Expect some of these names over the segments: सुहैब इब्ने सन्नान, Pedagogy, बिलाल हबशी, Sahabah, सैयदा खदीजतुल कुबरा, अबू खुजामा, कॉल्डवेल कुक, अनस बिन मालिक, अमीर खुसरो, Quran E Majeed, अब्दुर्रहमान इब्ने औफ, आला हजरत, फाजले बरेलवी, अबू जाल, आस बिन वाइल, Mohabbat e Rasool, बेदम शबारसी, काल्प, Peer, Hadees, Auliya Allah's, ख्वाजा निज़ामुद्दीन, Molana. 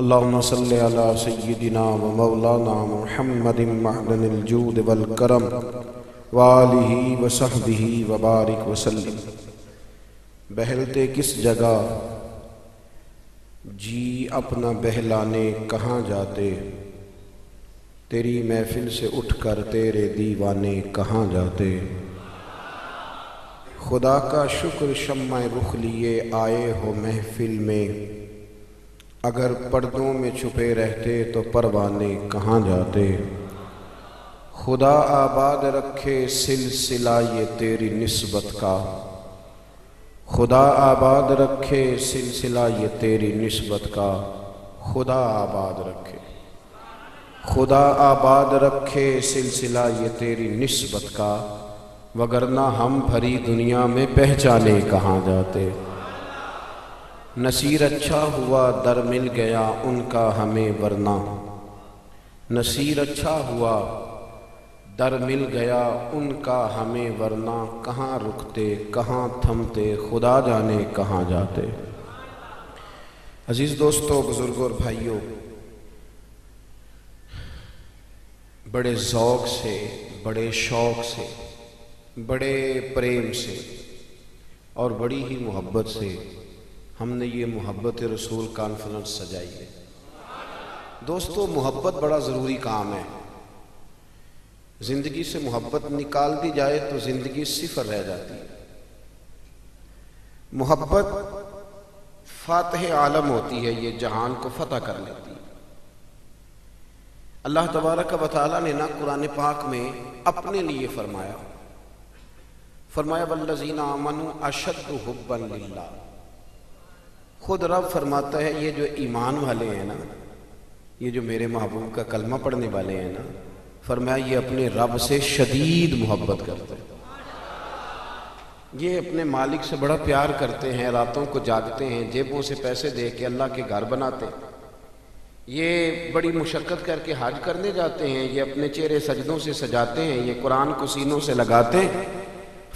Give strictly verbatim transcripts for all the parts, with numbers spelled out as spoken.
अल्लाहुम्मा सल्लि अला सय्यिदिना व मौलाना मुहम्मदिन मअदनिल जूद वल करम व आलिहि व सहबिहि व बारिक व सल्लिम। बहलते किस जगह जी अपना बहलाने कहाँ जाते, तेरी महफिल से उठकर तेरे दीवाने कहाँ जाते। खुदा का शुक्र शम्मा रुख लिए आए हो महफिल में, अगर पर्दों में छुपे रहते तो परवाने कहाँ जाते। खुदा आबाद रखे सिलसिला ये तेरी निस्बत का, खुदा आबाद रखे सिलसिला ये तेरी निस्बत का। खुदा आबाद रखे, खुदा आबाद रखे सिलसिला ये तेरी निस्बत का, वगरना हम भरी दुनिया में पहचाने कहाँ जाते। नसीर अच्छा हुआ दर मिल गया उनका हमें वरना, नसीर अच्छा हुआ दर मिल गया उनका हमें वरना। कहाँ रुकते कहाँ थमते खुदा जाने कहाँ जाते। अजीज़ दोस्तों, बुज़ुर्गों और भाइयों, बड़े ज़ौक़ से, बड़े शौक़ से, बड़े प्रेम से और बड़ी ही मोहब्बत से हमने ये मोहब्बत ए रसूल कॉन्फ्रेंस सजाई है। दोस्तों, मोहब्बत बड़ा ज़रूरी काम है। ज़िंदगी से मोहब्बत निकाल दी जाए तो ज़िंदगी सिफर रह जाती है। मोहब्बत फातह आलम होती है, ये जहान को फतह कर लेती है। अल्लाह तबारक व तआला ने ना कुरान पाक में अपने लिए फरमाया फरमाया वल्लज़ीना आमनू अशद्दु हुब्बन लिल्लाह। खुद रब फरमाता है ये जो ईमान वाले हैं ना, ये जो मेरे महबूब का कलमा पढ़ने वाले हैं ना, फरमाया ये अपने रब से शदीद मोहब्बत करते हैं, ये अपने मालिक से बड़ा प्यार करते हैं, रातों को जागते हैं, जेबों से पैसे दे के अल्लाह के घर बनाते हैं, ये बड़ी मुशक्क़त करके हज करने जाते हैं, ये अपने चेहरे सजदों से सजाते हैं, ये कुरान को सीनों से लगाते हैं।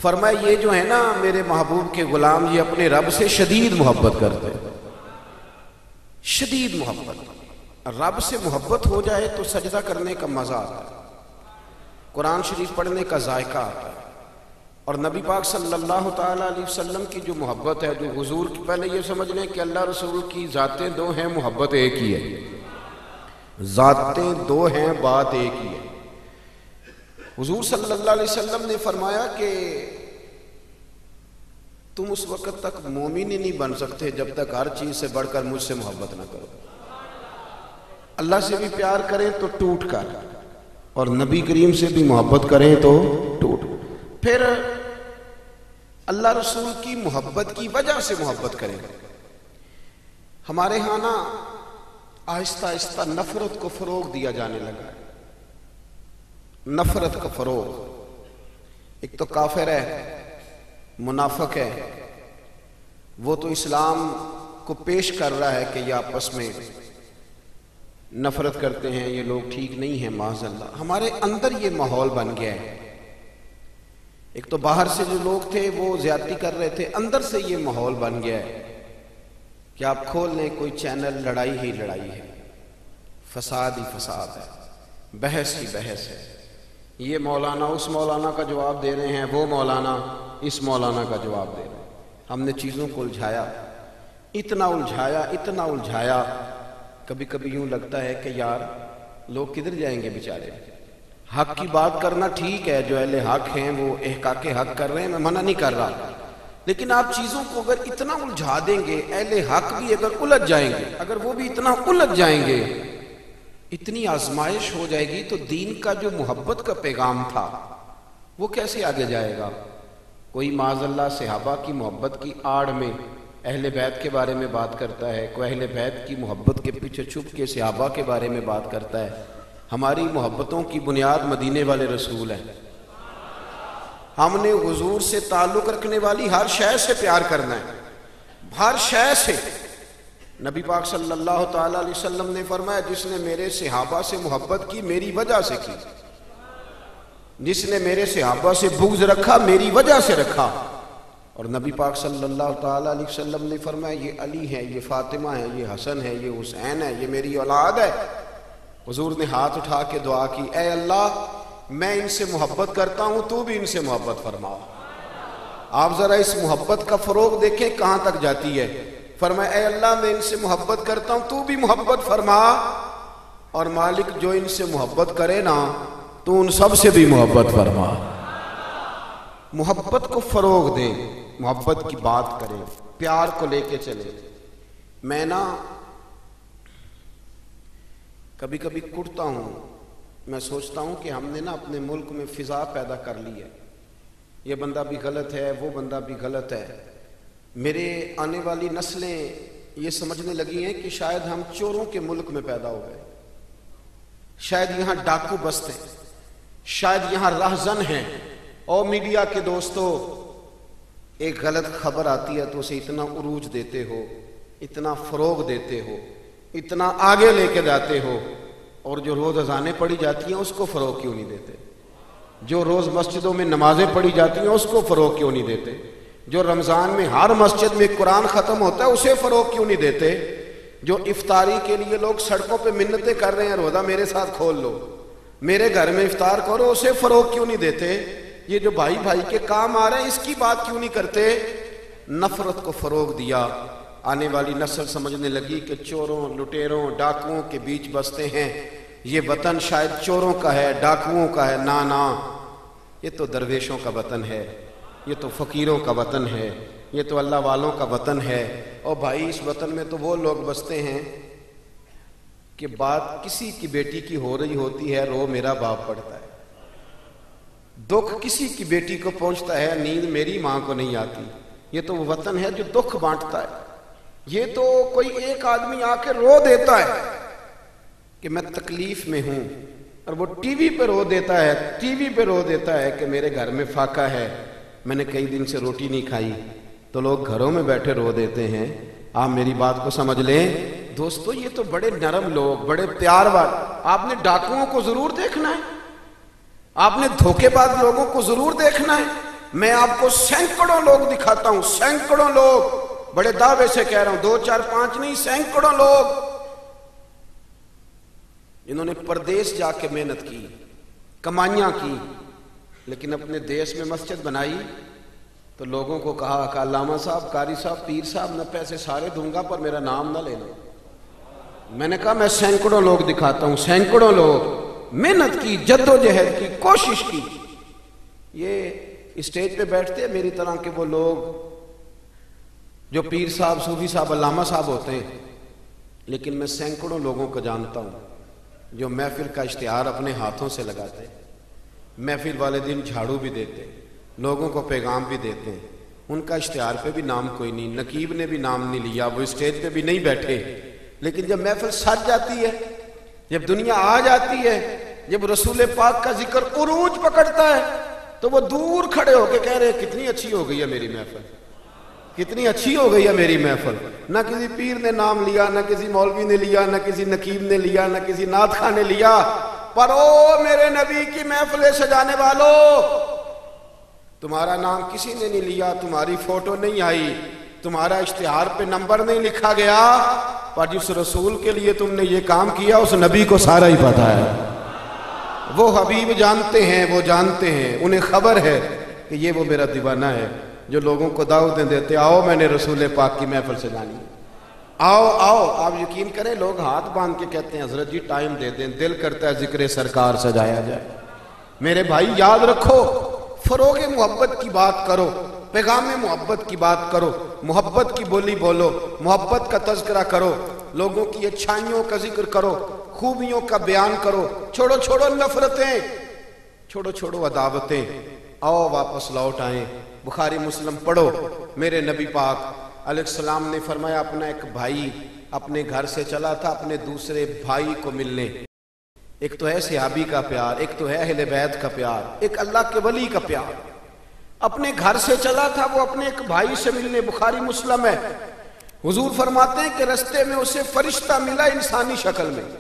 फरमाया ये जो है ना मेरे महबूब के गुलाम, ये अपने रब से शदीद मोहब्बत करते हैं, शदीद मोहब्बत। रब से मोहब्बत हो जाए तो सजदा करने का मज़ा आता है, कुरान शरीफ पढ़ने का जायका आता है। और नबी पाक सल्लल्लाहु ताला अलैहि वसल्लम की जो मोहब्बत है, जो हुजूर की, पहले ये समझ लें कि अल्लाह रसूल की ज़ातें दो हैं, मोहब्बत एक ही है। ज़ातें दो हैं, बात एक ही है। हुजूर सल्लल्लाहु अलैहि वसल्लम ने फरमाया कि तुम उस वक़्त तक मोमिन ही नहीं बन सकते जब तक हर चीज़ से बढ़कर मुझसे मोहब्बत ना करो। अल्लाह से भी प्यार करें तो टूट कर, और नबी करीम से भी मोहब्बत करें तो टूट। फिर अल्लाह रसूल की मोहब्बत की वजह से मोहब्बत करें। हमारे यहाँ ना आहिस्ता आहिस्ता नफरत को फ़रोग दिया जाने लगा है, नफरत का फरोग। एक तो काफिर है, मुनाफिक है, वो तो इस्लाम को पेश कर रहा है कि ये आपस में नफरत करते हैं, ये लोग ठीक नहीं है। माज़अल्लाह, हमारे अंदर ये माहौल बन गया है। एक तो बाहर से जो लोग थे वो ज्यादती कर रहे थे, अंदर से ये माहौल बन गया है कि आप खोल लें कोई चैनल, लड़ाई ही लड़ाई है, फसाद ही फसाद है, बहस ही बहस है। ये मौलाना उस मौलाना का जवाब दे रहे हैं, वो मौलाना इस मौलाना का जवाब दे रहे हैं। हमने चीज़ों को उलझाया, इतना उलझाया, इतना उलझाया, कभी कभी यूँ लगता है कि यार लोग किधर जाएंगे बेचारे। हक की बात करना ठीक है, जो अहले हक हैं वो एहकाक हक कर रहे हैं, मैं मना नहीं कर रहा, लेकिन आप चीज़ों को अगर इतना उलझा देंगे, अहले हक भी अगर उलझ जाएंगे, अगर वो भी इतना उलझ जाएंगे, इतनी आजमाइश हो जाएगी तो दीन का जो मोहब्बत का पैगाम था वो कैसे आगे जाएगा। कोई माज़ल्लाह सहाबा की मोहब्बत की आड़ में अहले बैत के बारे में बात करता है, कोई अहले बैत की मोहब्बत के पीछे छुप के सहाबा के बारे में बात करता है। हमारी मोहब्बतों की बुनियाद मदीने वाले रसूल है। हमने हुजूर से ताल्लुक़ रखने वाली हर शय से प्यार करना है, हर शय से। नबी पाक सल्लल्लाहु ताला अलैहि वसल्लम ने फरमाया जिसने मेरे सहाबा से मोहब्बत की मेरी वजह से की, जिसने मेरे सहाबा से बुग़्ज़ रखा मेरी वजह से रखा, और नबी पाक सल्लल्लाहु तआला अलैहि वसल्लम ने फरमाया ये अली है, ये फ़ातिमा है, ये हसन है, ये हुसैन है, ये मेरी औलाद है। हुजूर ने हाथ उठा के दुआ की, ऐ अल्लाह मैं इनसे मोहब्बत करता हूँ, तू भी इनसे मोहब्बत फरमा। आप ज़रा इस मोहब्बत का फ़रोग देखें कहाँ तक जाती है। फरमाया ऐ अल्लाह मैं इनसे मोहब्बत करता हूँ, तू भी मोहब्बत फरमा, और मालिक जो इनसे मोहब्बत करे ना तो उन सब से भी मोहब्बत फरमा। मोहब्बत को फ़रोग दें, मोहब्बत की बात करें, प्यार को लेके चले। मैं ना कभी कभी कुटता हूँ, मैं सोचता हूँ कि हमने ना अपने मुल्क में फ़िज़ा पैदा कर ली है, ये बंदा भी गलत है, वो बंदा भी गलत है। मेरे आने वाली नस्लें ये समझने लगी हैं कि शायद हम चोरों के मुल्क में पैदा हो गए, शायद यहाँ डाकू बसते, शायद यहाँ राहजन हैं। और मीडिया के दोस्तों, एक गलत खबर आती है तो उसे इतना उरूज देते हो, इतना फ़रोग देते हो, इतना आगे लेके जाते हो, और जो रोज़ अजानें पढ़ी जाती हैं उसको फ़रोग क्यों नहीं देते? जो रोज़ मस्जिदों में नमाजें पढ़ी जाती हैं उसको फ़रोग क्यों नहीं देते? जो रमज़ान में हर मस्जिद में कुरान ख़त्म होता है उसे फ़रोग क्यों नहीं देते? जो इफ्तारी के लिए लोग सड़कों पे मिन्नतें कर रहे हैं, रोज़ा मेरे साथ खोल लो, मेरे घर में इफ्तार करो, उसे फ़रोग क्यों नहीं देते? ये जो भाई भाई के काम आ रहे हैं इसकी बात क्यों नहीं करते? नफ़रत को फ़रोग दिया। आने वाली नस्ल समझने लगी कि चोरों, लुटेरों, डाकुओं के बीच बसते हैं, ये वतन शायद चोरों का है, डाकुओं का है। ना ना, ये तो दरवेशों का वतन है, ये तो फ़कीरों का वतन है, ये तो अल्लाह वालों का वतन है। और भाई इस वतन में तो वो लोग बसते हैं कि बात किसी की बेटी की हो रही होती है, रो मेरा बाप पड़ता है, दुख किसी की बेटी को पहुंचता है, नींद मेरी माँ को नहीं आती। ये तो वो वतन है जो दुख बांटता है। ये तो कोई एक आदमी आके रो देता है कि मैं तकलीफ में हूँ, और वो टीवी पे रो देता है, टीवी पे रो देता है कि मेरे घर में फाका है, मैंने कई दिन से रोटी नहीं खाई, तो लोग घरों में बैठे रो देते हैं। आप मेरी बात को समझ लें दोस्तों, ये तो बड़े नरम लोग, बड़े प्यार वाले। आपने डाकुओं को जरूर देखना है, आपने धोखेबाज लोगों को जरूर देखना है। मैं आपको सैकड़ों लोग दिखाता हूं, सैकड़ों लोग, बड़े दावे से कह रहा हूं, दो चार पांच नहीं, सैकड़ों लोग इन्होंने परदेश जाके मेहनत की, कमाइयां की, लेकिन अपने देश में मस्जिद बनाई तो लोगों को कहा कि अल्लामा साहब, कारी साहब, पीर साहब, मैं पैसे सारे दूंगा पर मेरा नाम ना लेना। मैंने कहा मैं सैकड़ों लोग दिखाता हूं, सैकड़ों लोग, मेहनत की, जद्दोजहद की, कोशिश की। ये स्टेज पे बैठते हैं मेरी तरह के वो लोग जो पीर साहब, सूफी साहब, अल्लामा साहब होते हैं, लेकिन मैं सैकड़ों लोगों को जानता हूं जो महफिल का इश्तिहार अपने हाथों से लगाते हैं, महफिल वाले दिन झाड़ू भी देते, लोगों को पैगाम भी देते हैं। उनका इश्तिहार पे भी नाम कोई नहीं, नकीब ने भी नाम नहीं लिया, वो स्टेज पे भी नहीं बैठे, लेकिन जब महफिल सज जाती है, जब दुनिया आ जाती है, जब रसूल पाक का जिक्र उरूज पकड़ता है, तो वो दूर खड़े होके कह रहे हैं कितनी अच्छी हो गई है मेरी महफिल, कितनी अच्छी हो गई है मेरी महफिल। ना किसी पीर ने नाम लिया, ना किसी मौलवी ने लिया, ना किसी नकीब ने लिया, ना किसी नात खां ने लिया, पर ओ मेरे नबी की महफिलें सजाने वालों, तुम्हारा नाम किसी ने नहीं लिया, तुम्हारी फोटो नहीं आई, तुम्हारा इश्तिहार पे नंबर नहीं लिखा गया, पर जिस रसूल के लिए तुमने ये काम किया उस नबी को सारा ही पता है। वो हबीब जानते हैं, वो जानते हैं, उन्हें खबर है कि ये वो मेरा दीवाना है जो लोगों को दावतें देते, आओ मैंने रसूल पाक की महफिल सजानी, आओ आओ। आप यकीन करें लोग हाथ बांध के कहते हैं हजरत जी टाइम दे दें, दिल करता है जिक्र सरकार सजाया जाए। मेरे भाई याद रखो, फरोगे मोहब्बत की बात करो, पैगाम मोहब्बत की बात करो, मोहब्बत की बोली बोलो, मोहब्बत का तज़किरा करो, लोगों की अच्छाइयों का जिक्र करो, खूबियों का बयान करो, छोड़ो छोड़ो नफरतें, छोड़ो छोड़ो अदावतें, आओ वापस लौट आए। बुखारी मुस्लिम पढ़ो। मेरे नबी पाक अलैहिस्सलाम ने फरमाया अपना एक भाई अपने घर से चला था अपने दूसरे भाई को मिलने। एक तो है सहाबी का प्यार, एक तो है अहले बैत का प्यार, एक अल्लाह के वली का प्यार। अपने घर से चला था वो अपने एक भाई से मिलने, बुखारी मुस्लिम है। हुजूर फरमाते हैं कि रस्ते में उसे फरिश्ता मिला इंसानी शक्ल में।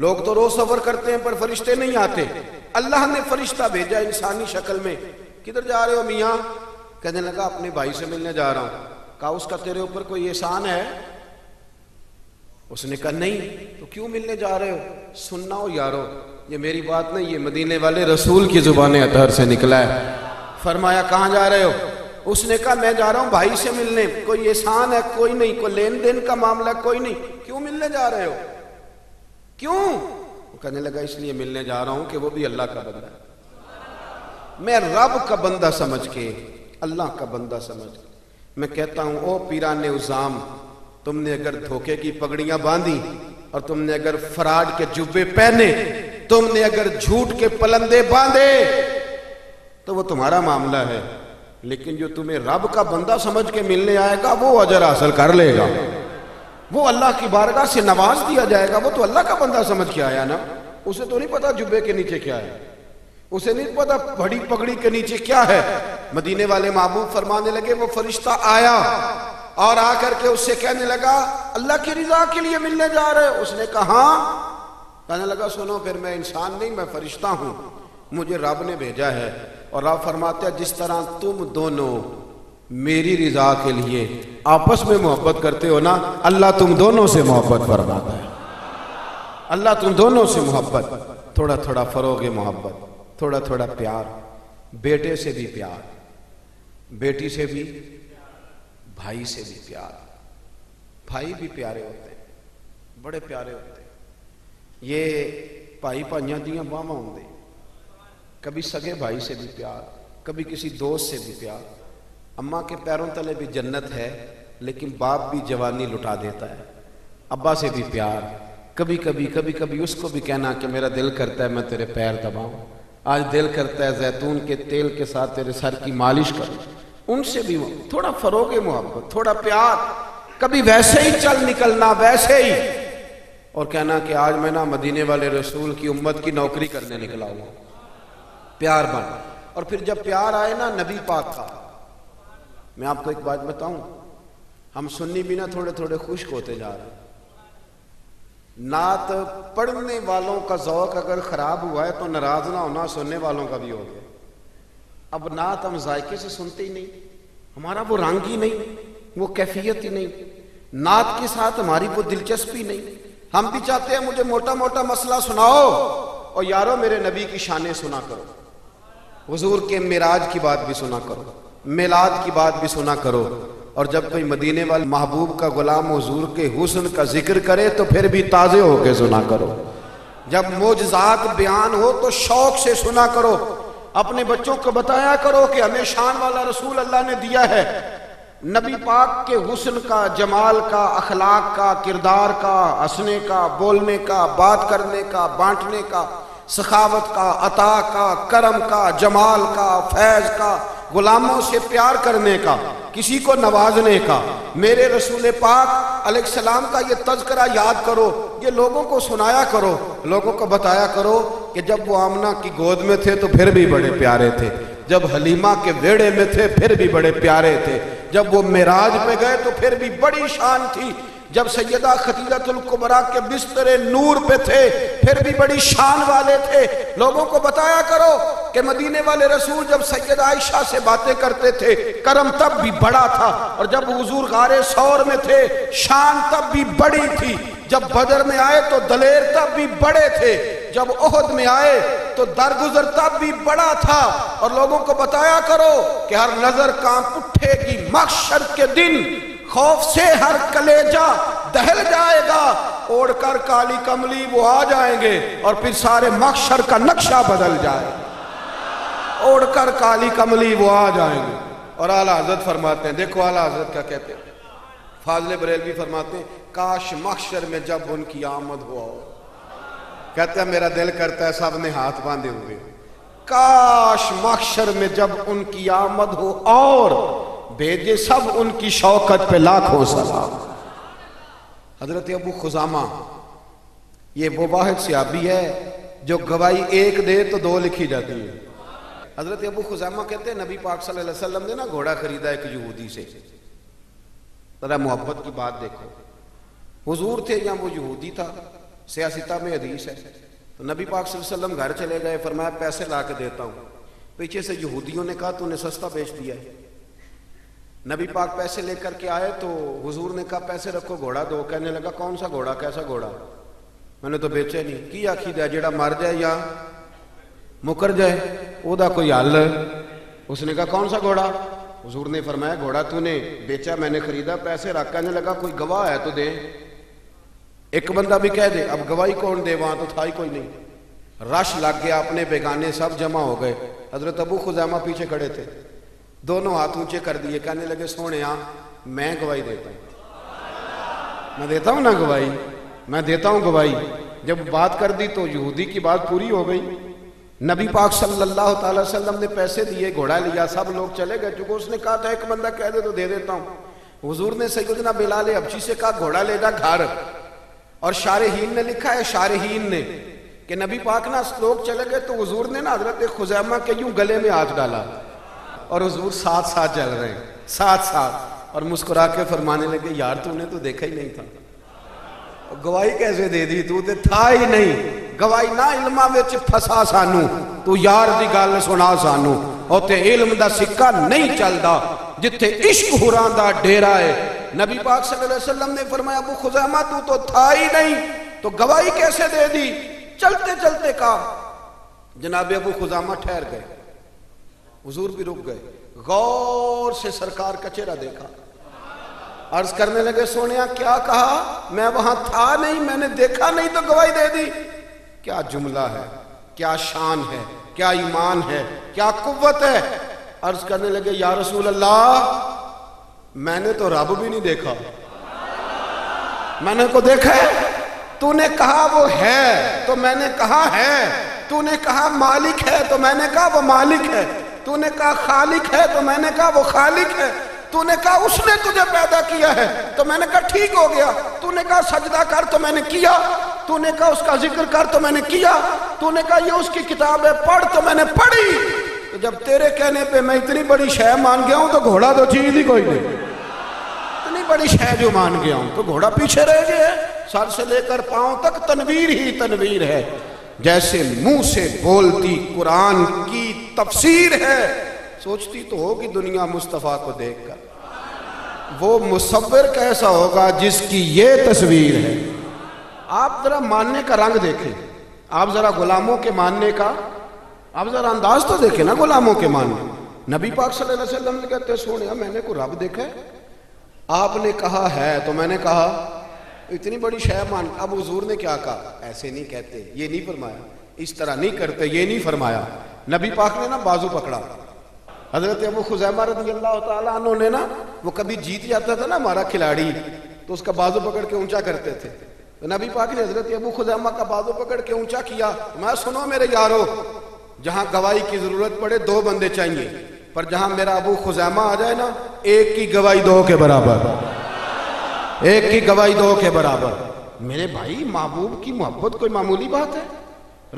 लोग तो रोज सफर करते हैं पर फरिश्ते नहीं आते, अल्लाह ने फरिश्ता भेजा इंसानी शक्ल में। किधर जा रहे हो मियाँ? कहने लगा अपने भाई से मिलने जा रहा हूँ। कहा उसका तेरे ऊपर कोई एहसान है? उसने कहा नहीं। तो क्यों मिलने जा रहे हो? सुनना हो यारो, ये मेरी बात नहीं, ये मदीने वाले रसूल की जुबान अतहर से निकला है। फरमाया कहाँ जा रहे हो? उसने कहा मैं जा रहा हूँ भाई से मिलने, कोई एहसान है? कोई नहीं। कोई लेन देन का मामला? कोई नहीं। क्यों मिलने जा रहे हो? क्यों? वो कहने लगा इसलिए मिलने जा रहा हूँ कि वो भी अल्लाह का बंदा है, मैं रब का बंदा समझ के, अल्लाह का बंदा समझ के मैं कहता हूँ ओ पीराने उजाम, तुमने अगर धोखे की पगड़ियां बांधी और तुमने अगर फराड के जुब्बे पहने, तुमने अगर झूठ के पलंदे बांधे, तो वो तुम्हारा मामला है, लेकिन जो तुम्हें रब का बंदा समझ के मिलने आएगा वो अजर हासिल कर लेगा, वो अल्लाह की बारगाह से नवाज दिया जाएगा। वो तो अल्लाह का बंदा समझ के आया ना, उसे तो नहीं पता जुब्बे के नीचे क्या है, उसे नहीं पता बड़ी पगड़ी के नीचे क्या है। मदीने वाले महबूब फरमाने लगे वो फरिश्ता आया और आकर के उससे कहने लगा अल्लाह की रिजा के लिए मिलने जा रहे हो? उसने कहा कहने लगा सुनो, फिर मैं इंसान नहीं, मैं फरिश्ता हूँ, मुझे रब ने भेजा है। और रब फरमाते हैं जिस तरह तुम दोनों मेरी रिजा के लिए आपस में मोहब्बत करते हो ना, अल्लाह तुम दोनों से मोहब्बत फरमाता है, अल्लाह तुम दोनों से मोहब्बत, थोड़ा थोड़ा फरोग मोहब्बत, थोड़ा थोड़ा प्यार, बेटे से भी प्यार, बेटी से भी, भाई से भी प्यार। भाई भी प्यारे होते हैं, बड़े प्यारे होते हैं, ये भाई भाइयां दियां बाहवां होंदे। कभी सगे भाई से भी प्यार, कभी किसी दोस्त से भी प्यार। अम्मा के पैरों तले भी जन्नत है, लेकिन बाप भी जवानी लुटा देता है। अब्बा से भी प्यार, कभी कभी कभी कभी उसको भी कहना कि मेरा दिल करता है मैं तेरे पैर दबाऊं, आज दिल करता है जैतून के तेल के साथ तेरे सर की मालिश करूँ, उनसे भी थोड़ा फरोगे मोहब्बत, थोड़ा प्यार। कभी वैसे ही चल निकलना, वैसे ही, और कहना कि आज मैं ना मदीने वाले रसूल की उम्मत की नौकरी करने निकला हुआ, प्यार बन। और फिर जब प्यार आए ना नबी पाक का, मैं आपको एक बात बताऊं, हम सुन्नी भी ना थोड़े थोड़े खुश्क होते जा रहे। नात पढ़ने वालों का जौक अगर खराब हुआ है तो नाराज ना होना सुनने वालों का भी हो गया। अब नात हम जायके से सुनते ही नहीं, हमारा वो रंग ही नहीं, वो कैफियत ही नहीं, नात के साथ हमारी वो दिलचस्पी नहीं। हम भी चाहते हैं मुझे मोटा मोटा मसला सुनाओ और यारो मेरे नबी की शाने सुना करो, हुजूर के मिराज की बात भी सुना करो, मिलाद की बात भी सुना करो। और जब कोई मदीने वाले महबूब का गुलाम हुजूर के हुस्न का जिक्र करे तो फिर भी ताज़े होके सुना करो। जब मोजज़ात बयान हो तो शौक से सुना करो। अपने बच्चों को बताया करो कि हमें शान वाला रसूल अल्लाह ने दिया है, नबी पाक के हुस्न का, जमाल का, अखलाक का, किरदार का, हंसने का, बोलने का, बात करने का, बांटने का, सखावत का, अता का, करम का, जमाल का, फैज़ का, गुलामों से प्यार करने का, किसी को नवाजने का। मेरे रसूल पाक अलैहिस्सलाम का ये तज़किरा याद करो, ये लोगों को सुनाया करो, लोगों को बताया करो कि जब वो आमना की गोद में थे तो फिर भी बड़े प्यारे थे, जब हलीमा के वेड़े में थे फिर भी बड़े प्यारे थे, जब वो मेराज पे गए तो फिर भी बड़ी शान थी, जब सैयदा खदीजतुल कुबरा के बिस्तर-ए नूर पे थे फिर भी बड़ी शान वाले थे। लोगों को बताया करो कि मदीने वाले रसूल जब सैयदा आयशा से बातें करते थे करम तब भी बड़ा था, और जब हुजूर गारे सौर में थे शान तब भी बड़ी थी, जब बदर में आए तो दलेर तब भी बड़े थे, जब ओहद में आए तो दरगुजर तब भी बड़ा था। और लोगों को बताया करो कि हर नजर कांप उठेगी महशर के दिन, खौफ से हर कलेजा दहल जाएगा, ओढ़कर काली कमली वो आ जाएंगे और फिर सारे महशर का नक्शा बदल जाए, ओढ़कर काली कमली वो आ जाएंगे। और आला हजरत फरमाते हैं, देखो आला हजरत क्या कहते हैं, फाजले बरेलवी फरमाते हैं काश महशर में जब उनकी आमद हुआ हो, कहते हैं मेरा दिल करता है सब ने हाथ बांधे हुए, काश महशर में जब उनकी आमद हो और भेजे सब उनकी शौकत पे लाखों सलाम। हजरत अबू खुजामा, ये वो वाहिद सहाबी है जो गवाही एक दे तो दो लिखी जाती है। हजरत अबू खुजामा कहते हैं नबी पाक सल्लल्लाहु अलैहि वसल्लम ने ना घोड़ा खरीदा एक यहूदी से, जरा मोहब्बत की बात देखो, हुजूर थे या वो यहूदी था, सियासता में हदीस है। तो नबी पाक सल्लल्लाहु अलैहि वसल्लम घर चले गए, फरमाया पैसे ला के देता हूँ, पीछे से यहूदियों ने कहा तूने सस्ता बेच दिया है। नबी पाक पैसे लेकर के आए तो हुजूर ने कहा पैसे रखो घोड़ा दो। कहने लगा कौन सा घोड़ा, कैसा घोड़ा, मैंने तो बेचे नहीं। की आखीद है जेड़ा मर जाए या मुकर जाए ओदा कोई हल। उसने कहा कौन सा घोड़ा। हुजूर ने फरमाया घोड़ा तूने बेचा मैंने खरीदा, पैसे रख। कहने लगा कोई गवाह है तो दे, एक बंदा भी कह दे। अब गवाही कौन दे, वहां तो था ही कोई नहीं। रश लग गया, अपने बेगाने सब जमा हो गए। हजरत अबू खुजामा पीछे खड़े थे, दोनों हाथ ऊंचे कर दिए, कहने लगे सोने आ, मैं गवाही देता हूं, मैं देता हूं ना गवाही, मैं देता हूं गवाही। जब बात कर दी तो यहूदी की बात पूरी हो गई। नबी पाक सल्लल्लाहु अलैहि वसल्लम ने पैसे दिए, घोड़ा लिया, सब लोग चले गए। चूंकि उसने कहा था एक बंदा कह दे तो दे देता हूं। हुजूर ने सैयदना बिलाल हबशी से कहा घोड़ा ले जा घर। और शारहीन ने लिखा है, शारहीन ने, कि नबी पाक ना लोग चले गए तो हुजूर ने ना हजरत खुजैमा के यूं गले में हाथ डाला और हुजूर साथ साथ चल रहे हैं, साथ साथ, और मुस्कुरा के फरमाने लगे यार तूने तो देखा ही नहीं था, गवाही कैसे दे दी, तू तो था ही नहीं। गवाही ना इल्मा विच फसा सानू, तू यार दी गल सुना सानू, उत्थे इल्म दा सिक्का नहीं चलदा, जिथे इश्क हुरां दा डेरा है। नबी पाक सल्लल्लाहु अलैहि वसल्लम ने फरमाया अबू खुजैमा तू तो था ही नहीं, तो गवाही कैसे दे दी। चलते चलते कहा जनाब अबू खुजामा ठहर गए, हुजूर भी रुक गए, गौर से सरकार का चेहरा देखा, अर्ज करने लगे सोनिया क्या कहा, मैं वहां था नहीं, मैंने देखा नहीं तो गवाही दे दी। क्या जुमला है, क्या शान है, क्या ईमान है, क्या कुव्वत है। अर्ज करने लगे या रसूल अल्लाह मैंने तो रब भी नहीं देखा, मैंने को देखा है, तूने कहा वो है तो मैंने कहा है, तूने कहा मालिक है तो मैंने कहा वो मालिक है, तूने कहा खालिक है तो मैंने कहा वो खालिक है, तूने कहा उसने तुझे पैदा किया है तो मैंने कहा ठीक हो गया, तूने कहा सजदा कर तो मैंने किया, तूने कहा उसका जिक्र कर तो मैंने किया, तूने कहा ये उसकी किताब है पढ़ तो मैंने पढ़ी। तो जब तेरे कहने पे मैं इतनी बड़ी शय मान गया हूं तो घोड़ा तो चीज ही कोई नहीं, इतनी बड़ी शय जो मान गया हूं तो घोड़ा पीछे रह गया। सर से लेकर पांव तक तनवीर ही तनवीर है, जैसे मुंह से बोलती कुरान की तफसीर है। सोचती तो होगी दुनिया मुस्तफ़ा को देखकर, वो मुसव्विर कैसा होगा जिसकी ये तस्वीर है। आप जरा मानने का रंग देखें, आप जरा गुलामों के मानने का, आप जरा अंदाज तो देखें ना गुलामों के मानने। नबी पाक सल्लल्लाहु अलैहि वसल्लम ने कहते सोने मैंने को रब देखा है, आपने कहा है तो मैंने कहा, इतनी बड़ी शय मान। अब हुजूर ने क्या कहा, ऐसे नहीं कहते, ये नहीं फरमाया, इस तरह नहीं करते, ये नहीं फरमाया। नबी पाक ने ना बाजू पकड़ा, हजरत अबू खुजैमा रज़ियल्लाहु ताला अन्हु ने ना, वो कभी जीत जाता था ना हमारा खिलाड़ी तो उसका बाजू पकड़ के ऊंचा करते थे, तो नबी पाक ने हजरत अबू खुजैमा का बाजू पकड़ के ऊंचा किया। मैं सुनो मेरे यारो, जहां गवाही की जरूरत पड़े दो बंदे चाहिए, पर जहां मेरा अबू खुजैमा आ जाए ना, एक की गवाही दो के बराबर, एक की गवाही दो के बराबर। मेरे भाई महबूब की मोहब्बत कोई मामूली बात है,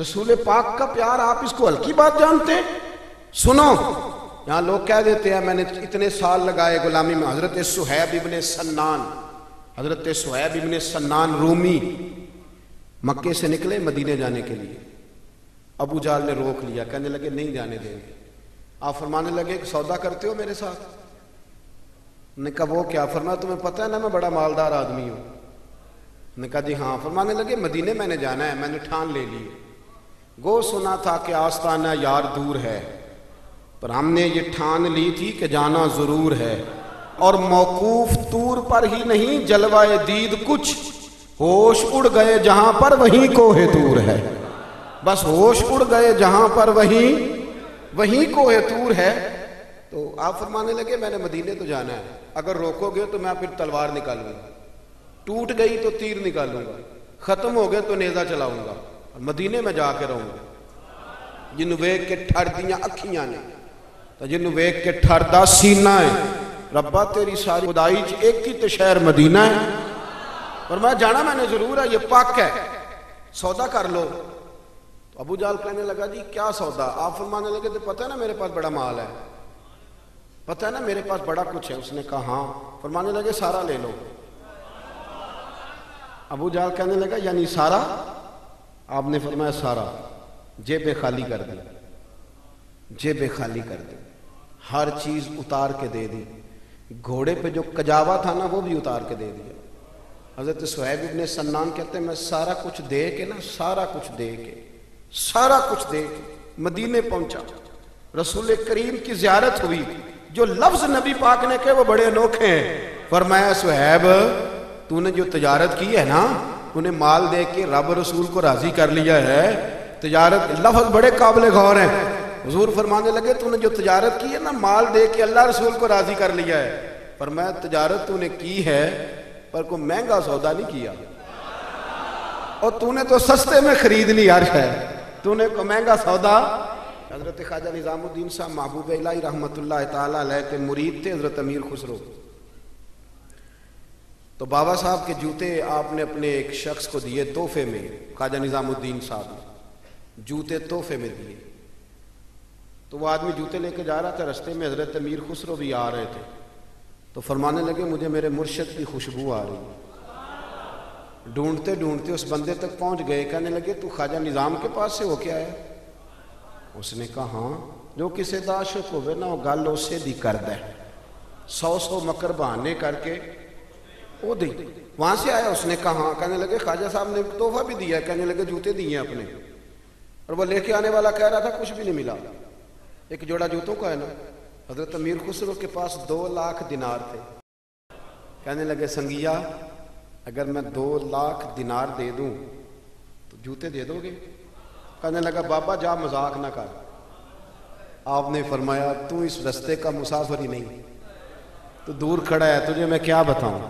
रसूल पाक का प्यार, आप इसको हल्की बात जानते हैं। सुनो यहाँ लोग कह देते हैं मैंने इतने साल लगाए गुलामी में। हजरत सुहैब इब्ने सन्नान, हजरत सुहैब इब्ने सन्नान रूमी मक्के से निकले मदीने जाने के लिए, अबू जाल ने रोक लिया, कहने लगे नहीं जाने देंगे। आप फरमाने लगे सौदा करते हो मेरे साथ, ने कहा वो क्या। फरमाया तुम्हें पता है ना मैं बड़ा मालदार आदमी हूँ, ने कहा जी हाँ। फरमाने लगे मदीने मैंने जाना है, मैंने ठान ले ली, गो सुना था कि आस्ताना यार दूर है, पर हमने ये ठान ली थी कि जाना ज़रूर है। और मौकूफ तूर पर ही नहीं जलवाए दीद कुछ, होश उड़ गए जहाँ पर वहीं कोहे तूर है। बस होश उड़ गए जहाँ पर वहीं वहीं कोहे तूर है। तो आप फरमाने लगे मैंने मदीने तो जाना है, अगर रोकोगे तो मैं फिर तलवार निकालूंगा, टूट गई तो तीर निकालूंगा, खत्म हो गए तो नेजा चलाऊंगा, मदीने में जाके रहूंगा। जिन्हों वेख के ठर दियां अखियां ने, तो जिन्हों वेख के ठर दा सीना है, रब्बा तेरी सारी खुदाई च एक ही तो शहर मदीना है, पर मैं जाना मैंने जरूर है, ये पक है, सौदा कर लो। तो अबू जाल कहने लगा जी क्या सौदा। आप फरमाने लगे तो पता है ना मेरे पास बड़ा माल है, पता है ना मेरे पास बड़ा कुछ है। उसने कहा हाँ। फरमाने लगे सारा ले लो। अबू जाल कहने लगा यानी सारा। आपने फरमाया सारा। जेबें खाली कर दी, जेबें खाली कर दी, हर चीज उतार के दे दी। घोड़े पे जो कजावा था ना वो भी उतार के दे दिया। हजरत सुहैब इब्ने सन्नान कहते हैं मैं सारा कुछ दे के ना सारा कुछ दे के सारा कुछ दे के मदीने पहुंचा, रसूल करीम की ज़ियारत हुई। जो लफ्ज नबी पाक ने कहे वो बड़े अनोखे हैं। फरमाया सुहैब तूने जो तजारत की है ना तूने माल दे के रब रसूल को राजी कर लिया है। तजारत लफ्ज बड़े काबिल गौर हैं। हुजूर फरमाने लगे तूने जो तजारत की है ना माल दे के अल्लाह रसूल को राजी कर लिया है, पर मैं तजारत तूने की है पर कोई महंगा सौदा नहीं किया, और तूने तो सस्ते में खरीद ली हर शय, तूने कोई महंगा सौदा। हजरत ख्वाजा निज़ामुद्दीन साहब महबूब इलाही रहमतुल्लाह तआला अलैह के मुरीद थे हजरत अमीर खुसरो। तो बाबा साहब के जूते आपने अपने एक शख्स को दिए तोहफे में, ख्वाजा निज़ामुद्दीन साहब ने जूते तोहफे में दिए। तो वह आदमी जूते लेके जा रहा था, रास्ते में हजरत अमीर खुसरो भी आ रहे थे। तो फरमाने लगे मुझे मेरे मुर्शिद की खुशबू आ रही। ढूंढते ढूंढते उस बंदे तक पहुंच गए, कहने लगे तू ख्वाजा निज़ाम के पास से हो क्या आया? उसने कहा हाँ, जो किसी दा आशिक होवे ना वो गल उसे दी कर दे, सौ सौ मकर बहाने करके वो दी। वहां से आया, उसने कहा हाँ। कहने लगे ख्वाजा साहब ने तोहफा भी दिया है? कहने लगे जूते दिए अपने। और वह लेके आने वाला कह रहा था कुछ भी नहीं मिला, एक जोड़ा जूतों का है ना। हजरत अमीर खुसरो के पास दो लाख दिनार थे। कहने लगे संगिया अगर मैं दो लाख दिनार दे दूं तो जूते दे दोगे? कहने लगा बाबा जा मजाक ना कर। आपने फरमाया तू इस रास्ते का मुसाफिर ही नहीं, तू दूर खड़ा है, तुझे मैं क्या बताऊं,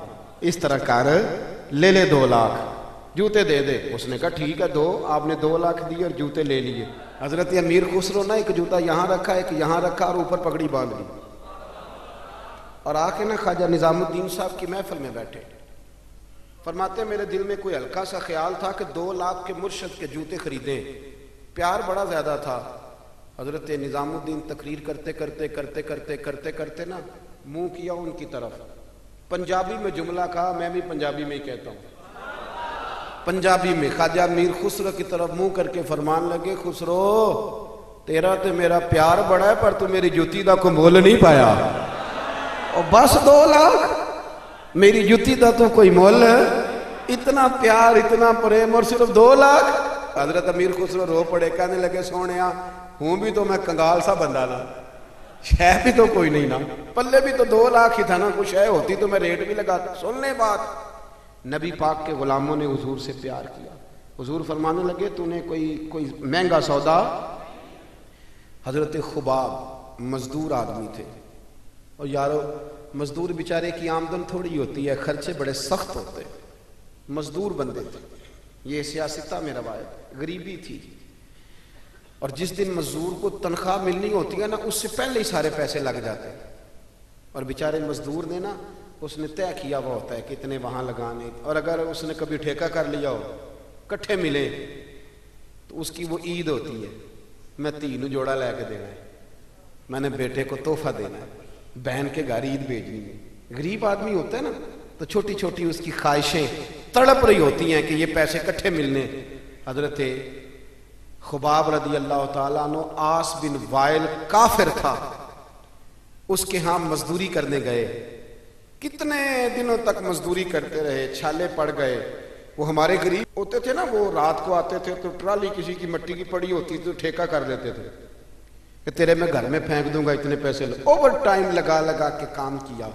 इस तरह कर ले ले दो लाख जूते दे दे। उसने कहा ठीक है दो। आपने दो लाख दिए और जूते ले लिए। हजरत अमीर खुसरो ना एक जूता यहाँ रखा एक यहाँ रखा और ऊपर पगड़ी बांध ली। और आके ना ख्वाजा निज़ामुद्दीन साहब की महफिल में बैठे। फरमाते मेरे दिल में कोई हल्का सा ख्याल था कि दो लाख के मुर्शद के जूते खरीदें, प्यार बड़ा ज्यादा था। हजरत निज़ामुद्दीन तकरीर करते करते करते करते करते करते ना मुंह किया उनकी तरफ, पंजाबी में जुमला कहा, मैं भी पंजाबी में ही कहता हूँ, पंजाबी में ख्वाजा अमीर खुसरो की तरफ मुंह करके फरमान लगे खुसरो तेरा तो मेरा प्यार बड़ा है पर तू मेरी जुती का कोई मोल नहीं पाया, और बस दो लाख मेरी जुती का तो कोई मोल, इतना प्यार इतना प्रेम और सिर्फ दो लाख। हजरत अमीर खुसरो रो पड़े, कहने लगे सोने हूँ भी तो मैं कंगाल सा बंदा ना, शह भी तो कोई नहीं ना, पल्ले भी तो दो लाख ही था ना, कुछ शह होती तो मैं रेट भी लगाता। सुन ले बात, नबी पाक के गुलामों ने हुजूर से प्यार किया। हुजूर फरमाने लगे तूने कोई कोई महंगा सौदा। हजरत खुबाब मजदूर आदमी थे, और यारो मजदूर बेचारे की आमदन थोड़ी होती है, खर्चे बड़े सख्त होते, मजदूर बंदे थे। ये सियासत में रवायत गरीबी थी, और जिस दिन मजदूर को तनख्वाह मिलनी होती है ना उससे पहले ही सारे पैसे लग जाते हैं। और बेचारे मजदूर ने ना उसने तय किया हुआ होता है कि इतने वहाँ लगाने, और अगर उसने कभी ठेका कर लिया हो कट्ठे मिले तो उसकी वो ईद होती है, मैं तीनों जोड़ा ला के देना है, मैंने बेटे को तोहफा देना है, बहन के घर ईद भेजनी है। गरीब आदमी होता है ना तो छोटी छोटी उसकी ख्वाहिशें तड़प रही होती हैं कि ये पैसे कट्ठे मिलने। हजरत खुबाब रदी अल्लाह तआला अन्हु आस बिन वाइल काफिर था, उसके यहाँ मजदूरी करने गए। कितने दिनों तक मजदूरी करते रहे, छाले पड़ गए। वो हमारे गरीब होते थे ना, वो रात को आते थे तो ट्राली किसी की मिट्टी की पड़ी होती थी तो ठेका कर लेते थे कि तेरे मैं घर में फेंक दूंगा इतने पैसे। ओवर टाइम लगा लगा के काम किया,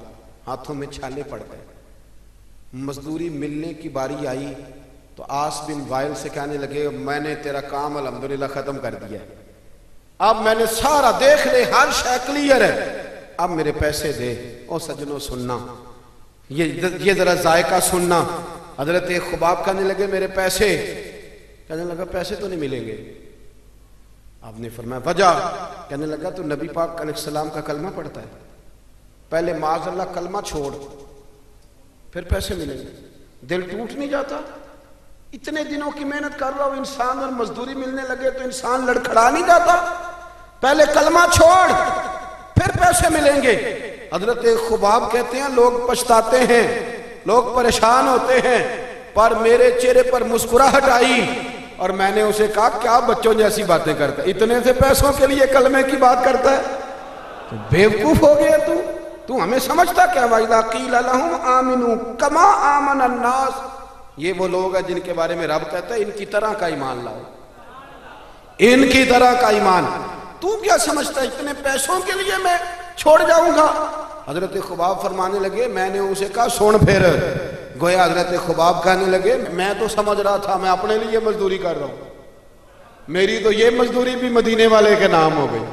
हाथों में छाले पड़ गए। मजदूरी मिलने की बारी आई तो आस बिन वाइल से कहने लगे मैंने तेरा काम अलहमदुलिल्लाह खत्म कर दिया, अब मैंने सारा देख ले, हर शय क्लियर है, अब मेरे पैसे दे। ओ सज्जनों सुनना, ये ये जरा जायका सुनना। हजरत खुबाब कहने लगे मेरे पैसे, कहने लगा पैसे तो नहीं मिलेंगे। आपने फरमाया वजह, कहने लगा तू नबी पाक अलैहिस्सलाम का कलमा पढ़ता है, पहले माज़अल्लाह कलमा छोड़ फिर पैसे मिलेंगे, दिल टूट नहीं जाता? इतने दिनों की मेहनत कर रहा हूं इंसान, और मजदूरी मिलने लगे तो इंसान लड़खड़ा नहीं जाता? पहले कलमा छोड़ फिर पैसे मिलेंगे। हजरत खुबाब कहते हैं लोग पछताते हैं, लोग परेशान होते हैं, पर मेरे चेहरे पर मुस्कुराहट आई और मैंने उसे कहा क्या बच्चों जैसी बातें करता है, इतने से पैसों के लिए कलमे की बात करता है, बेवकूफ हो गया तू। तू हमें समझता क्या? वाइदा क़ील लहुम आमिनू कमा आमन अन्नास, ये वो लोग हैं जिनके बारे में रब कहता है इनकी तरह का ईमान लाओ, इनकी तरह का ईमान। तू क्या समझता है इतने पैसों के लिए मैं छोड़ जाऊंगा? हजरत खुबाब फरमाने लगे मैंने उसे कहा सुन फिर, गोया हजरत खुबाब कहने लगे मैं तो समझ रहा था मैं अपने लिए मजदूरी कर रहा हूँ, मेरी तो ये मजदूरी भी मदीने वाले के नाम हो गई,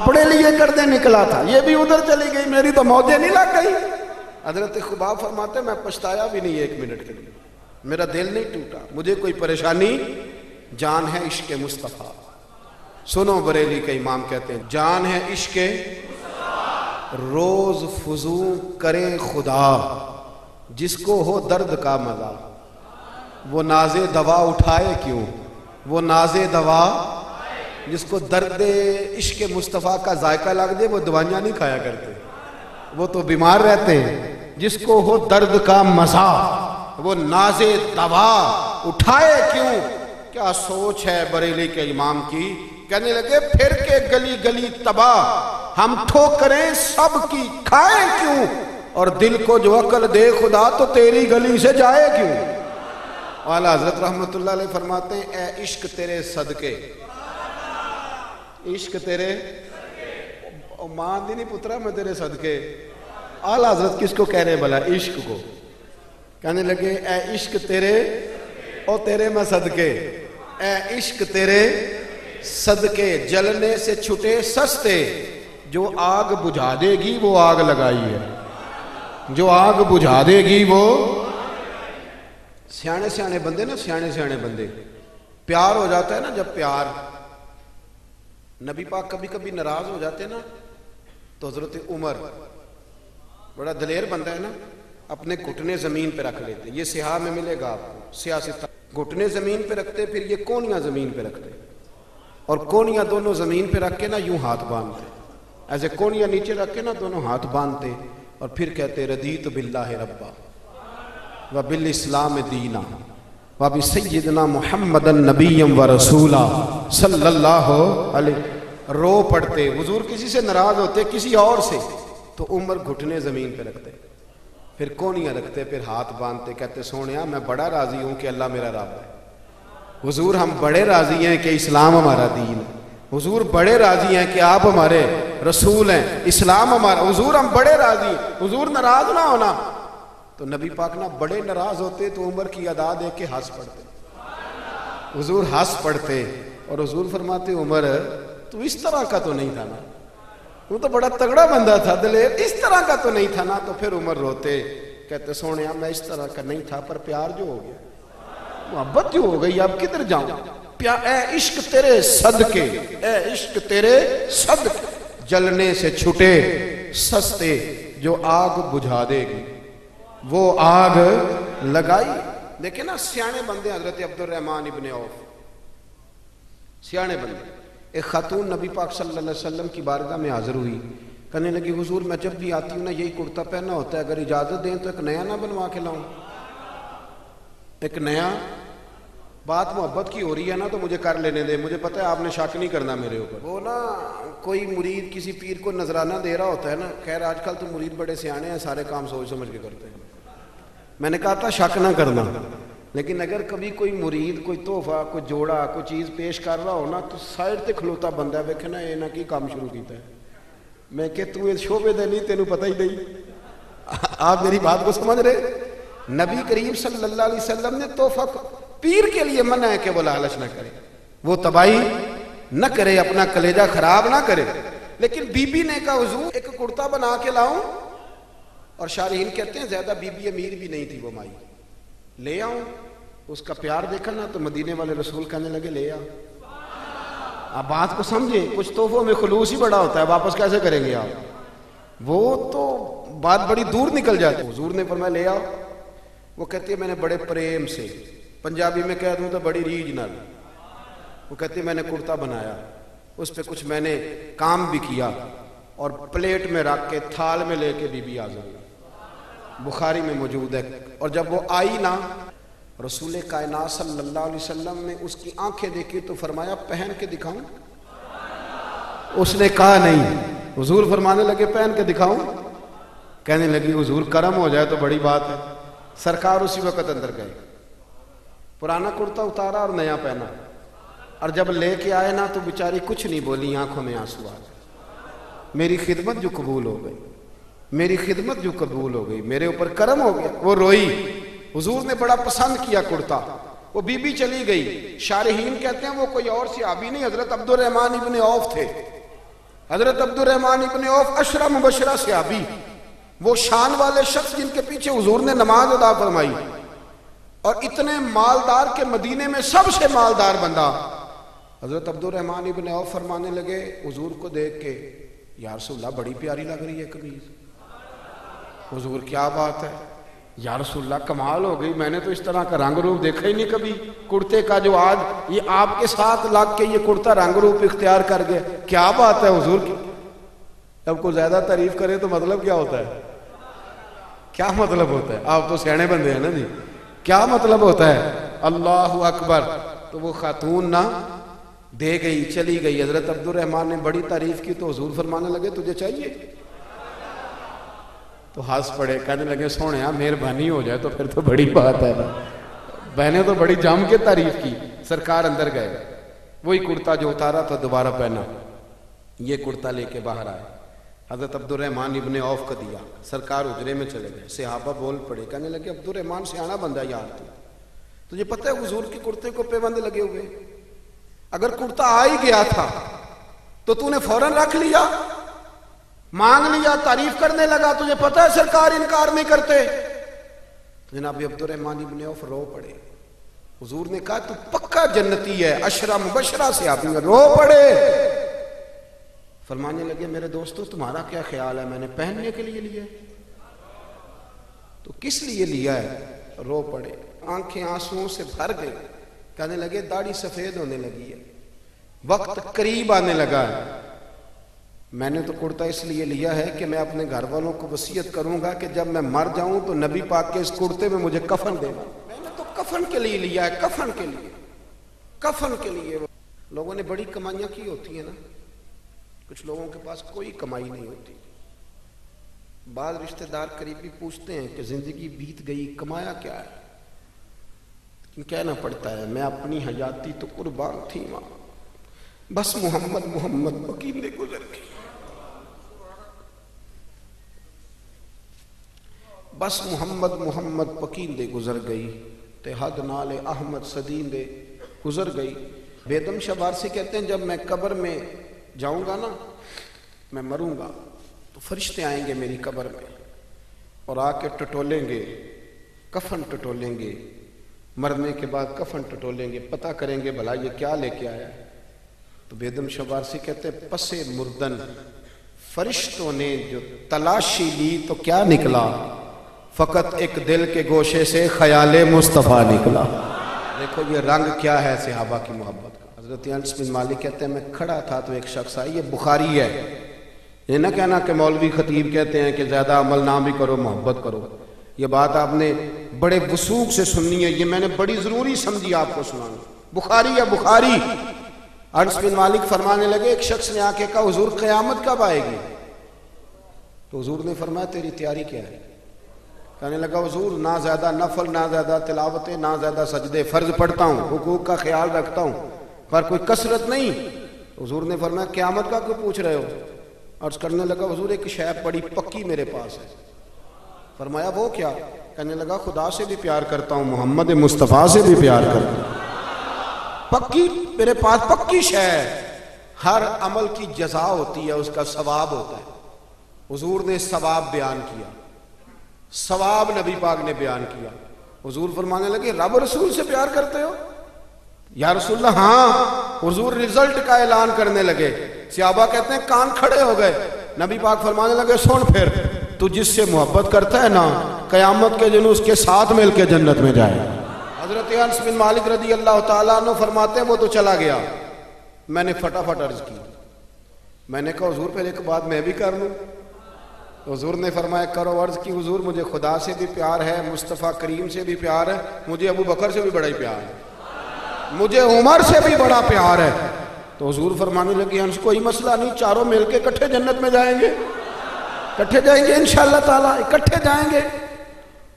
अपने लिए करने निकला था ये भी उधर चली गई, मेरी तो मौतें नहीं लग गई। हजरत खुबाब फरमाते मैं पछताया भी नहीं एक मिनट के लिए, मेरा दिल नहीं टूटा, मुझे कोई परेशानी, जान है इश्क मुस्तफ़ा। सुनो बरेली के इमाम कहते हैं जान है इश्क रोज फजू करे खुदा, जिसको हो दर्द का मजा वो नाजे दवा उठाए क्यों, वो नाजे दवा, जिसको दर्द इश्क मुस्तफ़ा का जायका लग जाए वो दवाइयाँ नहीं खाया करते, वो तो बीमार रहते हैं। जिसको हो दर्द का मजा वो नाजे दवा उठाए क्यों, क्या सोच है बरेली के इमाम की। कहने लगे फिर के गली गली तबाह हम ठोकरें सब की खाएं क्यों, और दिल को जो अकल दे खुदा तो तेरी गली से जाए क्यों। आला हजरत रहमतुल्लाह अलैह फरमाते हैं ए इश्क तेरे सदके, इश्क तेरे मां दी नहीं पुत्रा मैं तेरे सदके। आला हजरत किसको कह रहे भला? इश्क को। कहने लगे ए इश्क तेरे ओ तेरे मैं सदके, ए इश्क तेरे सदके जलने से छुटे सस्ते, जो आग बुझा देगी वो आग लगाई है, जो आग बुझा देगी वो। सियाने सियाने बंदे ना, सियाने सियाने बंदे, प्यार हो जाता है ना जब प्यार, नबी पाक कभी कभी नाराज हो जाते ना, तो हजरत उमर बड़ा दलेर बंदा है ना, अपने घुटने जमीन पे रख लेते, ये सिहा में मिलेगा आपको, सियासत घुटने जमीन पे रखते, फिर ये कोनियां जमीन पे रखते, और कोनियां दोनों जमीन पे रख के ना यूं हाथ बांधते, ऐसे कोनियां नीचे रख के ना दोनों हाथ बांधते, और फिर कहते रदीत बिल्लाह रब्बा व बिल इस्लाम दीना व बि सय्यदना मुहम्मदन नबीयम व रसूला सल्लल्लाहु अलैहि। रो पड़ते, हुजूर किसी से नाराज होते किसी और से, तो उमर घुटने जमीन पे रखते, फिर कोनियाँ रखते, फिर हाथ बांधते, कहते सोनिया मैं बड़ा राजी हूँ कि अल्लाह मेरा रब है, हुजूर हम बड़े राजी हैं कि इस्लाम हमारा दीन है, हुजूर बड़े राजी हैं कि आप हमारे रसूल हैं, इस्लाम हमारा, हुजूर हम बड़े राजी हैं, हुजूर नाराज ना होना। तो नबी पाक ना बड़े नाराज होते तो उमर की अदा देख के हंस पड़ते, हुजूर हंस पड़ते, और हुजूर फरमाते उमर तू इस तरह का तो नहीं था ना, वो तो बड़ा तगड़ा बंदा था दलेर, इस तरह का तो नहीं था ना। तो फिर उमर रोते, कहते सोनिया मैं इस तरह का नहीं था, पर प्यार जो हो गया, मोहब्बत जो हो गई, अब किधर जाऊं, प्यार ए इश्क तेरे सदके, ए इश्क तेरे सदके जलने से छुटे सस्ते, जो आग बुझा देगी वो आग लगाई। देखे ना सियाने बंदे हजरत अब्दुल रहमान इब्ने औफ, सियाने बंदे। एक खातून नबी पाक सल्लल्लाहु अलैहि वसल्लम की बारगाह में हाजिर हुई, कहने लगी हुजूर मैं जब भी आती हूँ ना यही कुर्ता पहना होता है, अगर इजाज़त दें तो एक नया ना बनवा के लाऊं, एक नया। बात मोहब्बत की हो रही है ना तो मुझे कर लेने दे, मुझे पता है आपने शक नहीं करना मेरे ऊपर। वो ना कोई मुरीद किसी पीर को नजराना दे रहा होता है ना, खैर आजकल तो मुरीद बड़े सियाने हैं, सारे काम सोच समझ के करते हैं, मैंने कहा था शक ना करना, लेकिन अगर कभी कोई मुरीद कोई तोहफा कोई जोड़ा कोई चीज़ पेश कर रहा हो ना, तो साइड से खलोता बंदा वेखे ना ये ना कि काम शुरू किया, मैं कि तू इस शोभे दे नहीं तेनों पता ही नहीं, आप मेरी बात को समझ रहे। नबी करीम सल्लल्लाहु अलैहि वसल्लम ने तोहफा पीर के लिए मना है कि वो लालच ना करे, वो तबाही ना करे, अपना कलेजा खराब ना करे। लेकिन बीबी ने कहा हुजूर एक कुर्ता बना के लाऊं, और शारीन कहते हैं ज्यादा बीबी अमीर भी नहीं थी वो माई, ले आऊं, उसका प्यार देखा ना तो मदीने वाले रसूल कहने लगे ले आओ। आप बात को समझे, कुछ तोहफों में खुलूस ही बड़ा होता है, वापस कैसे करेंगे आप, वो तो बात बड़ी दूर निकल जाती है। हुजूर ने फरमाया ले आओ, वो कहती है मैंने बड़े प्रेम से, पंजाबी में कह दूं तो बड़ी रीझ नाल, वो कहती है मैंने कुर्ता बनाया, उस पर कुछ मैंने काम भी किया, और प्लेट में रख के थाल में लेके बीबी आज़म, बुखारी में मौजूद है। और जब वो आई ना रसूल कायनात सल्लल्लाहु अलैहि वसल्लम ने उसकी आंखें देखी तो फरमाया पहन के दिखाऊं, उसने कहा नहीं। हुजूर फरमाने लगे पहन के दिखाऊं? कहने लगी हुजूर करम हो जाए तो बड़ी बात है। सरकार उसी वक्त अंदर गए, पुराना कुर्ता उतारा और नया पहना, और जब लेके आए ना तो बेचारी कुछ नहीं बोली, आंखों में आंसू आ गए। मेरी खिदमत जो कबूल हो गई, मेरी खिदमत जो कबूल हो गई, मेरे ऊपर करम हो गया। वो रोई, हुजूर ने बड़ा पसंद किया कुर्ता। वो बीबी चली गई। शारहीन कहते हैं वो कोई और सहाबी नहीं, हजरत अब्दुर्रहमान इब्ने औफ थे। हजरत अब्दुर्रहमान इब्ने औफ अशरा मुबशरा सहाबी, वो शान वाले शख्स जिनके पीछे हुजूर ने नमाज अदा फरमाई, और इतने मालदार के मदीने में सबसे मालदार बंदा हजरत अब्दुर्रहमान इब्ने औफ। फरमाने लगे हुजूर को देख के, या रसूलल्लाह बड़ी प्यारी लग रही है कमीज। हुजूर क्या बात है, या रसूलल्लाह कमाल हो गई, मैंने तो इस तरह का रंग रूप देखा ही नहीं कभी कुर्ते का, जो आज ये आपके साथ लग के ये कुर्ता रंग रूप इख्तियार कर गया, क्या बात है हुजूर की। जब कोई ज्यादा तारीफ करे तो मतलब क्या होता है, क्या मतलब होता है? आप तो सियाने बंदे हैं ना जी, क्या मतलब होता है? अल्लाह अकबर। तो वो खातून ना दे गई, चली गई। हजरत अब्दुर्रहमान ने बड़ी तारीफ की तो हुजूर फरमाने लगे तुझे चाहिए? तो हंस पड़े, कहने लगे सोने मेहरबानी हो जाए तो फिर तो बड़ी बात है ना। बहने तो बड़ी जम के तारीफ की। सरकार अंदर गए, वही कुर्ता जो उतारा था दोबारा पहना, ये कुर्ता लेके बाहर आया, हजरत अब्दुर्रहमान इब्ने औफ का दिया। सरकार उजरे में चले गए। सहाबा बोल पड़े, कहने लगे अब्दुर्रहमान सियाना बंदा यार तू, तुझे पता है हुजूर के कुर्ते को पेबंद लगे हुए, अगर कुर्ता आ ही गया था तो तूने फौरन रख लिया, मांग लिया, तारीफ करने लगा, तुझे पता है सरकार इनकार नहीं करते। तो जनाब अब्दुर्रहमान इब्ने औफ रो पड़े। हुजूर ने कहा तू पक्का जन्नती है, अशरा मुबशरा से आप रो पड़े। फरमाने लगे मेरे दोस्तों तुम्हारा क्या ख्याल है, मैंने पहनने के लिए लिया तो किस लिए लिया है? रो पड़े, आंखें आंसुओं से भर गई। कहने लगे दाढ़ी सफेद होने लगी है, वक्त करीब आने लगा है, मैंने तो कुर्ता इसलिए लिया है कि मैं अपने घर वालों को वसीयत करूंगा कि जब मैं मर जाऊं तो नबी पाक के इस कुर्ते में मुझे कफन देना, मैंने तो कफन के लिए लिया है, कफन के लिए, कफन के लिए। लोगों ने बड़ी कमाइयां की होती है ना, कुछ लोगों के पास कोई कमाई नहीं होती। बाद रिश्तेदार करीबी पूछते हैं कि जिंदगी बीत गई, कमाया क्या है? कहना पड़ता है मैं अपनी हयाती तो कुर्बान थी माँ, बस मोहम्मद मोहम्मद वकील ने गुजर गई, बस मोहम्मद मोहम्मद पकींदे गुजर गई, ते हद नाले अहमद सदींदे गुजर गई। बेदम शबारसी कहते हैं जब मैं कब्र में जाऊंगा ना, मैं मरूंगा तो फरिश्ते आएंगे मेरी कब्र में और आके टटोलेंगे, कफन टटोलेंगे, मरने के बाद कफन टटोलेंगे, पता करेंगे भला ये क्या लेके आया। तो बेदम शबारसी कहते हैं पसे मुर्दन फरिश्तों ने जो तलाशी ली तो क्या निकला, फकत एक दिल के गोशे से ख्याल मुस्तफ़ा निकला। देखो ये रंग क्या है सहाबा की मोहब्बत का। हज़रत अनस बिन मालिक कहते हैं मैं खड़ा था तो एक शख्स आई, ये बुखारी है, ये ना कहना कि मौलवी खतीब कहते हैं कि ज़्यादा अमल ना भी करो मोहब्बत करो, ये बात आपने बड़े वसूख से सुननी है, ये मैंने बड़ी ज़रूरी समझी आपको सुनानी। बुखारी है बुखारी। अनस बिन मालिक फरमाने लगे एक शख्स ने आके कहा हुजूर क़यामत कब आएगी? तो हुजूर ने फरमाया तेरी तैयारी क्या है? कहने लगा हुजूर ना ज़्यादा नफल, ना ज़्यादा तिलावतें, ना ज़्यादा सजदे, फ़र्ज पढ़ता हूँ, हुकूक का ख्याल रखता हूँ, पर कोई कसरत नहीं। हुजूर ने फरमाया क़यामत का क्यों पूछ रहे हो? अर्ज़ करने लगा हुजूर एक शय बड़ी पक्की मेरे पास है। फरमाया वो क्या? कहने लगा खुदा से भी प्यार करता हूँ, मोहम्मद मुस्तफ़ा से भी प्यार करता हूँ, पक्की मेरे पास पक्की शय है। हर अमल की जज़ा होती है, उसका सवाब होता है। हुजूर ने सवाब बयान किया, सवाब नबी पाक ने बयान किया। हुजूर फरमाने लगे रब रसूल से प्यार करते हो या रसूलल्लाह? हाँ। हुजूर रिजल्ट का ऐलान करने लगे। सहाबा कहते हैं कान खड़े हो गए। नबी पाक फरमाने लगे सुन फिर, तू जिससे मोहब्बत करता है ना कयामत के दिन उसके साथ मिलके जन्नत में जाए। हजरत अनस बिन मालिक रदी अल्लाह तआला अन्हु फरमाते हैं वो तो चला गया, मैंने फटाफट अर्ज की, मैंने कहा हुजूर फिर एक बात मैं भी कर लूँ। हुजूर ने फरमाया करो। अर्ज़ की हुजूर मुझे खुदा से भी प्यार है, मुस्तफ़ा करीम से भी प्यार है, मुझे अबू बकर से भी बड़ा ही प्यार है, मुझे उमर से भी बड़ा प्यार है, तो हुजूर फरमाने लगे हंस कोई मसला नहीं, चारों मिल के इकट्ठे जन्नत में जाएंगे, इकट्ठे जाएंगे इंशाअल्लाह ताला, इकट्ठे जाएंगे।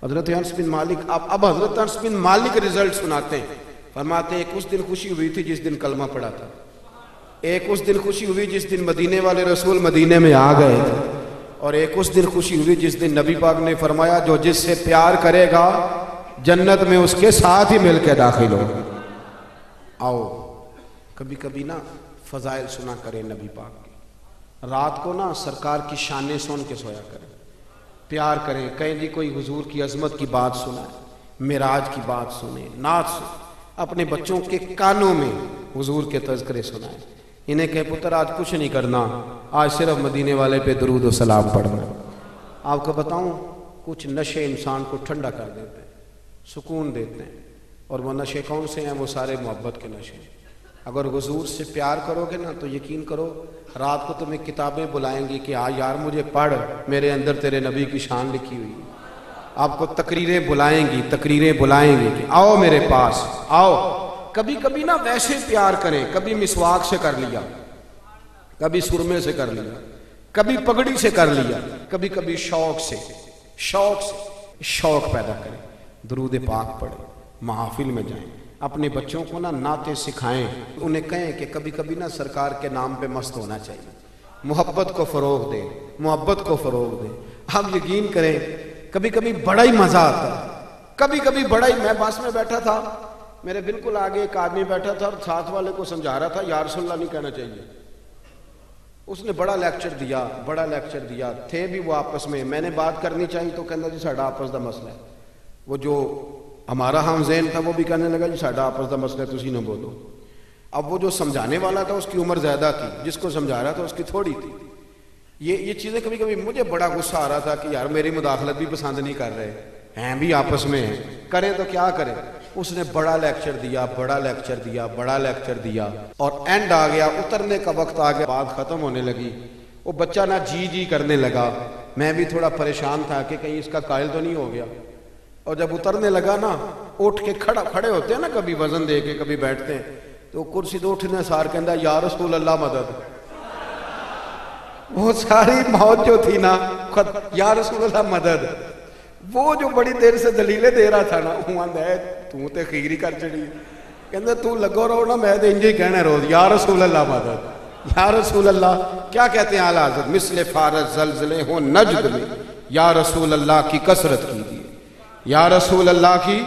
हजरत हंस बिन मालिक, आप अब हजरत हंस बिन मालिक रिजल्ट सुनाते हैं। फरमाते एक उस दिन खुशी हुई थी जिस दिन कलमा पड़ा था, एक उस दिन खुशी हुई जिस दिन मदीने वाले रसूल मदीने में आ गए थे, और एक उस दिन खुशी हुई जिस दिन नबी पाक ने फरमाया जो जिससे प्यार करेगा जन्नत में उसके साथ ही मिलकर दाखिल हो। आओ कभी कभी ना फजाइल सुना करें नबी पाक की, रात को ना सरकार की शाने सुन के सोया करें, प्यार करें, कहें जी कोई हुजूर की अजमत की बात सुनाए, मेराज की बात सुने, नाच सुने, अपने बच्चों के कानों में हुजूर के तज़किरे सुनाए, इन्हें कहे पुत्र आज कुछ नहीं करना, आज सिर्फ मदीने वाले पे दुरूद और सलाम पढ़ना। आपको बताऊं कुछ नशे इंसान को ठंडा कर देते हैं, सुकून देते हैं, और वो नशे कौन से हैं? वो सारे मोहब्बत के नशे। अगर हुजूर से प्यार करोगे ना तो यकीन करो रात को तुम्हें किताबें बुलाएंगी कि हाँ यार मुझे पढ़, मेरे अंदर तेरे नबी की शान लिखी हुई है। आपको तकरीरें बुलाएंगी, तकरीरें बुलाएंगी कि आओ मेरे पास आओ। कभी कभी ना वैसे प्यार करें, कभी मिसवाक से कर लिया, कभी सुरमे से कर लिया, कभी पगड़ी से कर लिया, कभी कभी शौक से, शौक से शौक पैदा करें, दुरूद पाक पढ़ें, महाफिल में जाएं, अपने बच्चों को ना नाते सिखाएं, उन्हें कहें कि कभी कभी ना सरकार के नाम पे मस्त होना चाहिए, मोहब्बत को फ़रोग दें, मोहब्बत को फ़रोग दें। आप यकीन करें कभी कभी बड़ा ही मज़ा आता है, कभी कभी बड़ा ही। मैं बस में बैठा था, मेरे बिल्कुल आगे एक आदमी बैठा था और साथ वाले को समझा रहा था या रसूल अल्लाह नहीं कहना चाहिए। उसने बड़ा लेक्चर दिया, बड़ा लेक्चर दिया, थे भी वो आपस में, मैंने बात करनी चाहिए तो कहना जी साढ़ा आपस का मसला है। वो जो हमारा हम जहन था वो भी कहने लगा जी साढ़ा आपस का मसला है, तुसी ना बोलो। अब वो जो समझाने वाला था उसकी उम्र ज़्यादा थी, जिसको समझा रहा था उसकी थोड़ी थी। ये ये चीज़ें कभी कभी मुझे बड़ा गुस्सा आ रहा था कि यार मेरी मुदाखलत भी पसंद नहीं कर रहे हैं, भी आपस में हैं, करें तो क्या करें। उसने बड़ा लेक्चर दिया, बड़ा लेक्चर दिया, बड़ा लेक्चर दिया, और एंड आ गया, उतरने का वक्त आ गया, बात ख़त्म होने लगी। वो बच्चा ना जी जी करने लगा, मैं भी थोड़ा परेशान था कि कहीं इसका कायल तो नहीं हो गया। और जब उतरने लगा ना, उठ के खड़ा, खड़े होते हैं ना, कभी वजन दे के कभी बैठते हैं, तो कुर्सी तो उठने सार कहता या रसूल अल्लाह मदद। वो सारी मौत जो थी ना, या रसूल अल्लाह मदद, वो जो बड़ी देर से दलीलें दे रहा था ना, वह तू तो खीरी कर चढ़ी, कहते तू लगो रहो ना, मैं तो इंज ही कहना रोज या रसूल अल्लाह मदद, या रसूल अल्लाह। क्या कहते हैं आला हज़रत, मिसल फारस जलजले हो नजद में या रसूल अल्लाह की कसरत कीजिए, या रसूल अल्लाह की